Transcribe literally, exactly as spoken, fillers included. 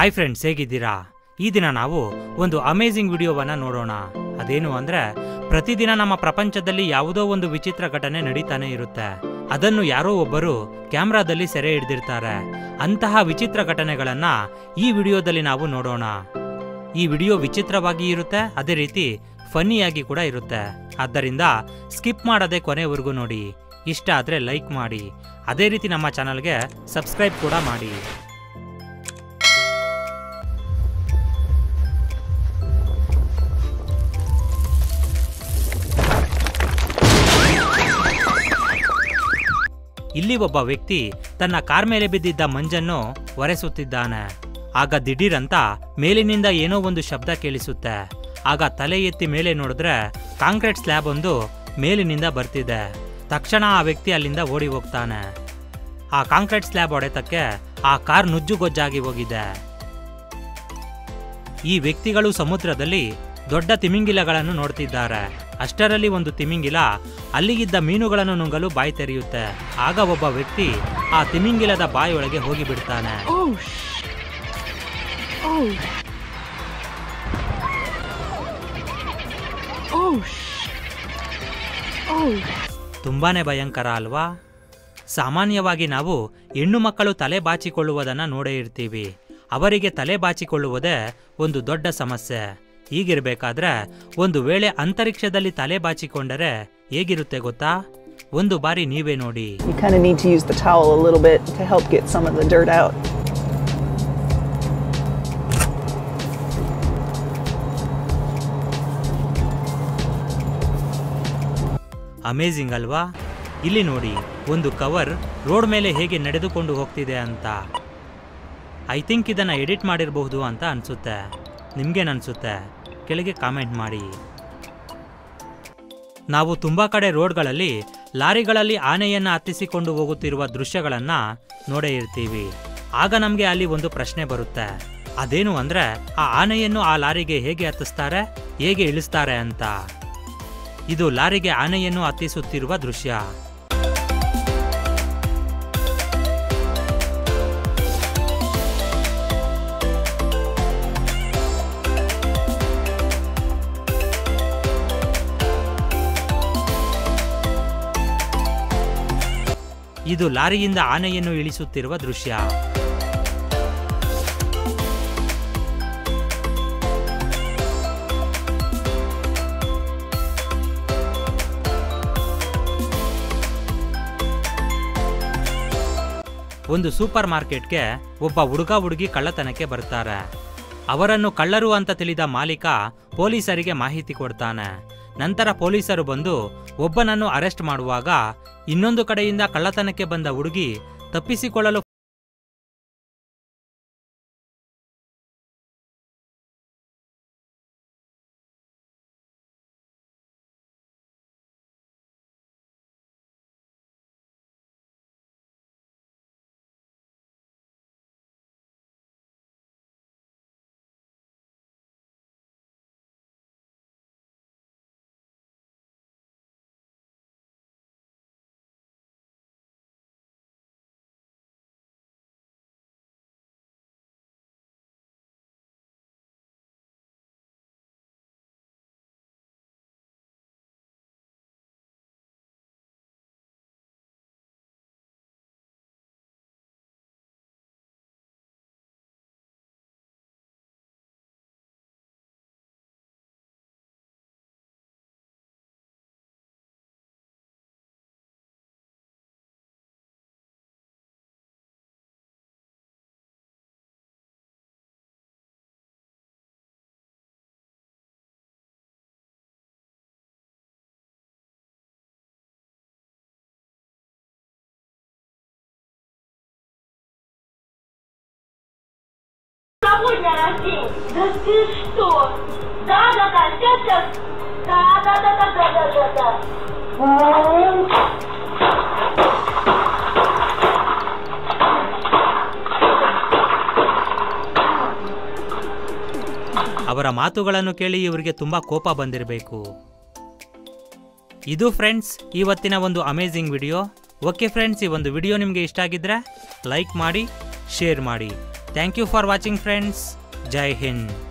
Hi friends, ಹೇಗಿದ್ದೀರಾ? ಈ ದಿನ ನಾವು ಒಂದು ಅಮೇಜಿಂಗ್ ವಿಡಿಯೋವನ್ನು ನೋಡೋಣ. ಅದೇನು ಅಂದರೆ, ಪ್ರತಿದಿನ ನಮ್ಮ ಪ್ರಪಂಚದಲ್ಲಿ ಯಾವುದೋ ಒಂದು ವಿಚಿತ್ರ ಘಟನೆ ನಡೀತಾನೆ ಇರುತ್ತೆ. ಅದನ್ನು ಯಾರೋ ಒಬ್ಬರು ಕ್ಯಾಮ್ರಾದಲ್ಲಿ ಸೆರೆ ಹಿಡಿದಿರ್ತಾರೆ. ಅಂತಹ ವಿಚಿತ್ರ ಘಟನೆಗಳನ್ನು ಈ ವಿಡಿಯೋದಲ್ಲಿ ನಾವು ನೋಡೋಣ. ಈ ವಿಡಿಯೋ ವಿಚಿತ್ರವಾಗಿ ಇರುತ್ತೆ, ಅದೇ ರೀತಿ ಫನ್ನಿಯಾಗಿ ಕೂಡ ಇರುತ್ತೆ. ಆದ್ದರಿಂದ ಸ್ಕಿಪ್ ಮಾಡದೆ ಕೊನೆವರೆಗೂ ನೋಡಿ. ಇಷ್ಟ ಆದರೆ ಲೈಕ್ ಮಾಡಿ, ಅದೇ ರೀತಿ ನಮ್ಮ ಚಾನಲ್ಗೆ ಸಬ್ಸ್ಕ್ರೈಬ್ ಕೂಡ ಮಾಡಿ. ಇಲ್ಲಿ ಒಬ್ಬ ವ್ಯಕ್ತಿ ತನ್ನ ಕಾರ್ ಮೇಲೆ ಬಿದ್ದಿದ್ದ ಮಂಜನ್ನು ಒರೆಸುತ್ತಿದ್ದಾನೆ. ಆಗ ದಿಢೀರಂತ ಮೇಲಿನಿಂದ ಏನೋ ಒಂದು ಶಬ್ದ ಕೇಳಿಸುತ್ತೆ. ಆಗ ತಲೆ ಎತ್ತಿ ಮೇಲೆ ನೋಡಿದ್ರೆ ಕಾಂಕ್ರೀಟ್ ಸ್ಲ್ಯಾಬ್ ಒಂದು ಮೇಲಿನಿಂದ ಬರ್ತಿದೆ. ತಕ್ಷಣ ಆ ವ್ಯಕ್ತಿ ಅಲ್ಲಿಂದ ಓಡಿ ಹೋಗ್ತಾನೆ. ಆ ಕಾಂಕ್ರೀಟ್ ಸ್ಲ್ಯಾಬ್ ಹೊಡೆತಕ್ಕೆ ಆ ಕಾರ್ ನುಜ್ಜುಗೊಜ್ಜಾಗಿ ಹೋಗಿದೆ. ಈ ವ್ಯಕ್ತಿಗಳು ಸಮುದ್ರದಲ್ಲಿ ದೊಡ್ಡ ತಿಮಿಂಗಿಲಗಳನ್ನು ನೋಡ್ತಿದ್ದಾರೆ. ಅಷ್ಟರಲ್ಲಿ ಒಂದು ತಿಮಿಂಗಿಲ ಅಲ್ಲಿಗಿದ್ದ ಮೀನುಗಳನ್ನು ನುಂಗಲು ಬಾಯಿ ತೆರೆಯುತ್ತೆ. ಆಗ ಒಬ್ಬ ವ್ಯಕ್ತಿ ಆ ತಿಮಿಂಗಿಲದ ಬಾಯಿಯೊಳಗೆ ಹೋಗಿಬಿಡ್ತಾನೆ. ತುಂಬಾನೇ ಭಯಂಕರ ಅಲ್ವಾ? ಸಾಮಾನ್ಯವಾಗಿ ನಾವು ಹೆಣ್ಣು ಮಕ್ಕಳು ತಲೆ ಬಾಚಿಕೊಳ್ಳುವುದನ್ನು ನೋಡೇ ಇರ್ತೀವಿ. ಅವರಿಗೆ ತಲೆ ಬಾಚಿಕೊಳ್ಳುವುದೇ ಒಂದು ದೊಡ್ಡ ಸಮಸ್ಯೆ. ಹೀಗಿರಬೇಕಾದ್ರೆ ಒಂದು ವೇಳೆ ಅಂತರಿಕ್ಷದಲ್ಲಿ ತಲೆ ಬಾಚಿಕೊಂಡರೆ ಹೇಗಿರುತ್ತೆ ಗೊತ್ತಾ? ಒಂದು ಬಾರಿ ನೀವೇ ನೋಡಿ. ಅಮೇಜಿಂಗ್ ಅಲ್ವಾ? ಇಲ್ಲಿ ನೋಡಿ, ಒಂದು ಕವರ್ ರೋಡ್ ಮೇಲೆ ಹೇಗೆ ನಡೆದುಕೊಂಡು ಹೋಗ್ತಿದೆ ಅಂತ. ಐ ಥಿಂಕ್ ಇದನ್ನು ಎಡಿಟ್ ಮಾಡಿರಬಹುದು ಅಂತ ಅನಿಸುತ್ತೆ. ನಿಮಗೇನನ್ಸುತ್ತೆ? ಕೆಳಗೆ ಕಾಮೆಂಟ್ ಮಾಡಿ. ನಾವು ತುಂಬ ಕಡೆ ರೋಡ್ಗಳಲ್ಲಿ ಲಾರಿಗಳಲ್ಲಿ ಆನೆಯನ್ನು ಹತ್ತಿಸಿಕೊಂಡು ಹೋಗುತ್ತಿರುವ ದೃಶ್ಯಗಳನ್ನು ನೋಡೇ ಇರ್ತೀವಿ. ಆಗ ನಮಗೆ ಅಲ್ಲಿ ಒಂದು ಪ್ರಶ್ನೆ ಬರುತ್ತೆ, ಅದೇನು ಅಂದರೆ ಆ ಆನೆಯನ್ನು ಆ ಲಾರಿಗೆ ಹೇಗೆ ಹತ್ತಿಸ್ತಾರೆ, ಹೇಗೆ ಇಳಿಸ್ತಾರೆ ಅಂತ. ಇದು ಲಾರಿಗೆ ಆನೆಯನ್ನು ಹತ್ತಿಸುತ್ತಿರುವ ದೃಶ್ಯ. ಇದು ಲಾರಿಯಿಂದ ಆನೆಯನ್ನು ಇಳಿಸುತ್ತಿರುವ ದೃಶ್ಯ. ಒಂದು ಸೂಪರ್ ಮಾರ್ಕೆಟ್ಗೆ ಒಬ್ಬ ಹುಡುಗ ಹುಡುಗಿ ಕಳ್ಳತನಕ್ಕೆ ಬರ್ತಾರೆ. ಅವರನ್ನು ಕಳ್ಳರು ಅಂತ ತಿಳಿದ ಮಾಲೀಕ ಪೊಲೀಸರಿಗೆ ಮಾಹಿತಿ ಕೊಡ್ತಾನೆ. ನಂತರ ಪೊಲೀಸರು ಬಂದು ಒಬ್ಬನನ್ನು ಅರೆಸ್ಟ್ ಮಾಡುವಾಗ ಇನ್ನೊಂದು ಕಡೆಯಿಂದ ಕಳ್ಳತನಕ್ಕೆ ಬಂದ ಹುಡುಗಿ ತಪ್ಪಿಸಿಕೊಳ್ಳಲು ಅವರ ಮಾತುಗಳನ್ನು ಕೇಳಿ ಇವರಿಗೆ ತುಂಬಾ ಕೋಪ ಬಂದಿರಬೇಕು. ಇದು ಫ್ರೆಂಡ್ಸ್ ಇವತ್ತಿನ ಒಂದು ಅಮೇಜಿಂಗ್ ವಿಡಿಯೋ. ಓಕೆ ಫ್ರೆಂಡ್ಸ್, ಈ ಒಂದು ವಿಡಿಯೋ ನಿಮಗೆ ಇಷ್ಟ ಆಗಿದ್ರೆ ಲೈಕ್ ಮಾಡಿ, ಶೇರ್ ಮಾಡಿ, thank you for watching friends, जय हिंद।